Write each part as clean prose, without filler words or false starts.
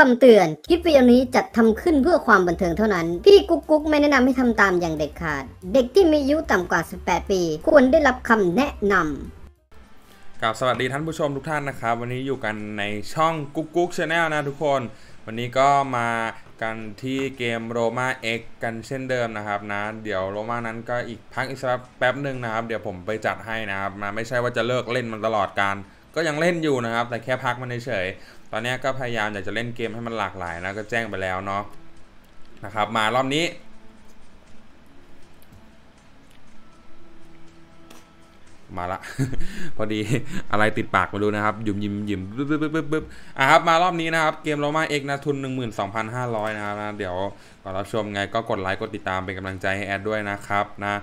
คำเตือนคลิปวิดีโอนี้จัดทำขึ้นเพื่อความบันเทิงเท่านั้นพี่กุ๊กไม่แนะนำให้ทำตามอย่างเด็ดขาดเด็กที่มีอายุต่ำกว่า18ปีควรได้รับคำแนะนำกับสวัสดีท่านผู้ชมทุกท่านนะครับวันนี้อยู่กันในช่องกุ๊กชาแนลนะทุกคนวันนี้ก็มากันที่เกม Roma X กันเช่นเดิมนะครับนะเดี๋ยว Roma นั้นก็อีกพักอีกสักแป๊บหนึ่งนะครับเดี๋ยวผมไปจัดให้นะครับมาไม่ใช่ว่าจะเลิกเล่นมันตลอดการก็ยังเล่นอยู่นะครับแต่แค่พักมันเฉยตอนนี้ก็พยายามอยากจะเล่นเกมให้มันหลากหลายนะก็แจ้งไปแล้วเนาะนะครับมารอบนี้มาละ พอดีอะไรติดปากมาดูนะครับยิ้มปึ๊บอ่ะครับมารอบนี้นะครับเกม Roma X นะทุน 12,500 นะครับนะเดี๋ยวก่อนรับชมไงก็กดไลค์กดติดตามเป็นกำลังใจให้แอดด้วยนะครับนะ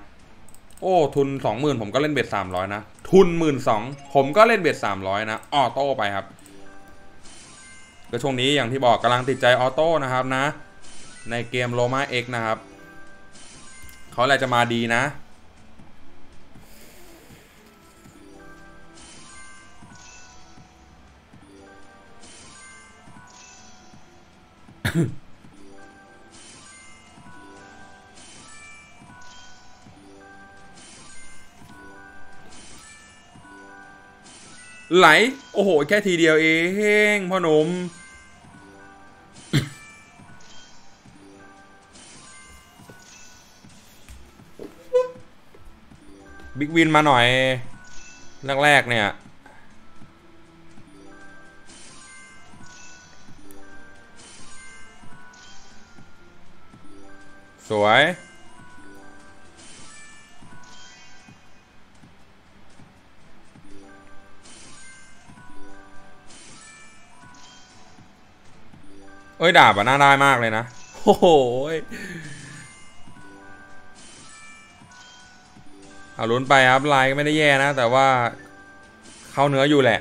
โอ้ทุน 20,000 ผมก็เล่นเบ็ด 300 นะทุน 12,000 ผมก็เล่นเบ็ด 300 นะออโต้ไปครับก็ช่วงนี้อย่างที่บอกกำลังติดใจออโต้นะครับนะในเกม Roma X นะครับเขาอะไรจะมาดีนะไหลโอ้โหแค่ทีเดียวเองพ่อหนุ่มบิ๊กวินมาหน่อยแรกๆเนี่ยสวยเอ้ยดาบอะน่าได้มากเลยนะโอ้โหเอาลุ้นไปครับลายก็ไม่ได้แย่นะแต่ว่าเข้าเนื้ออยู่แหละ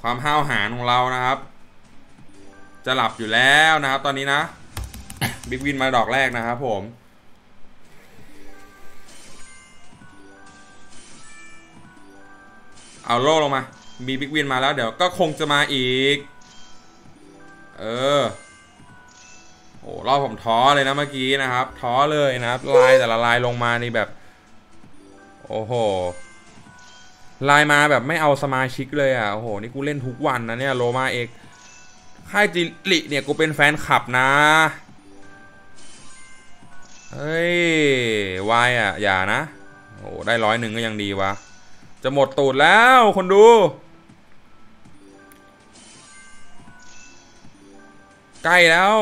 ความห้าวหาญของเรานะครับจะหลับอยู่แล้วนะครับตอนนี้นะ บิ๊กวินมาดอกแรกนะครับผมเอาโล่ลงมามีบิ๊กวินมาแล้วเดี๋ยวก็คงจะมาอีกโอ้รอบผมท้อเลยนะเมื่อกี้นะครับท้อเลยนะครับลายแต่ละลายลงมานี่แบบโอ้โหลายมาแบบไม่เอาสมาชิกเลยอ่ะโอ้โหนี่กูเล่นทุกวันนะเนี่ยโรมาเอกค่ายจิลิเนี่ยกูเป็นแฟนคลับนะเฮ้ยวายอ่ะอย่านะโอ้ได้101ก็ยังดีวะจะหมดตูดแล้วคนดูใกล้แล้ว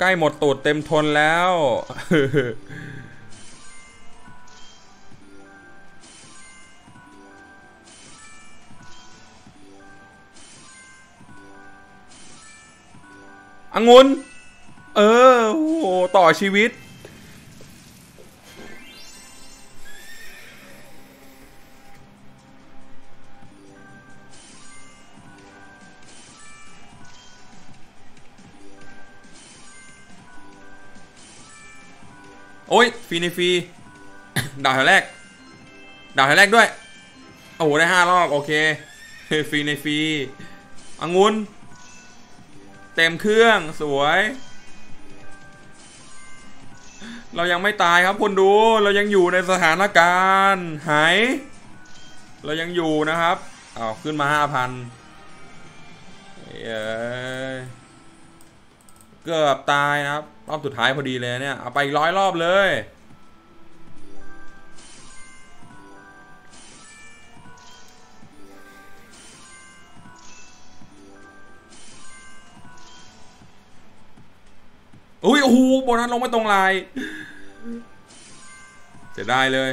ใกล้หมดตูดเต็มทนแล้ว องุ่นโอ้โหต่อชีวิต โอ้ยฟรีในฟรี ดาวแถวแรกดาวแถวแรกด้วยโอ้โหได้5รอบโอเคฟรีในฟรีองุ่นเต็มเครื่องสวยเรายังไม่ตายครับคนดูเรายังอยู่ในสถานการณ์หายเรายังอยู่นะครับเอาขึ้นมา 5,000 เกือบตายนะครับรอบสุดท้ายพอดีเลยเนี่ยเอาไป100รอบเลยอุ้ยโอ้โหโบนัสลงไม่ตรงลายเสียดายเลย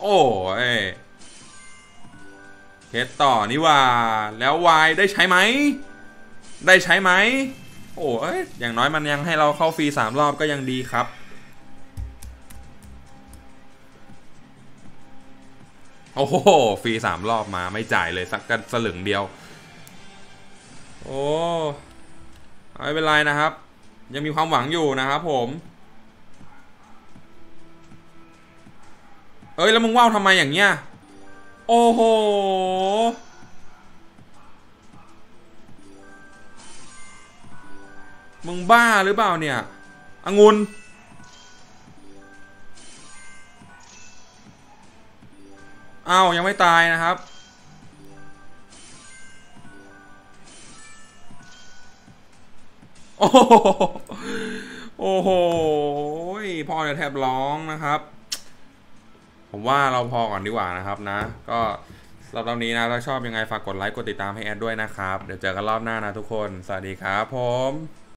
โอ้ยเทสต่อนี่ว่าแล้ววายได้ใช้ไหมได้ใช้ไหมโอ้ยอย่างน้อยมันยังให้เราเข้าฟรี3รอบก็ยังดีครับโอ้โหฟรี3รอบมาไม่จ่ายเลยสักกันสลึงเดียวโอ้ไม่เป็นไรนะครับยังมีความหวังอยู่นะครับผมเอ้ยแล้วมึงว่าวทำไมอย่างเงี้ยโอ้โหมึงบ้าหรือเปล่าเนี่ยองุ่นอ้าวยังไม่ตายนะครับโอ้โหโอ้โหพ่อจะแทบร้องนะครับผมว่าเราพอก่อนดีกว่านะครับนะก็สำหรับตอนนี้นะถ้าชอบยังไงฝากกดไลค์กดติดตามให้แอดด้วยนะครับเดี๋ยวเจอกันรอบหน้านะทุกคนสวัสดีครับผม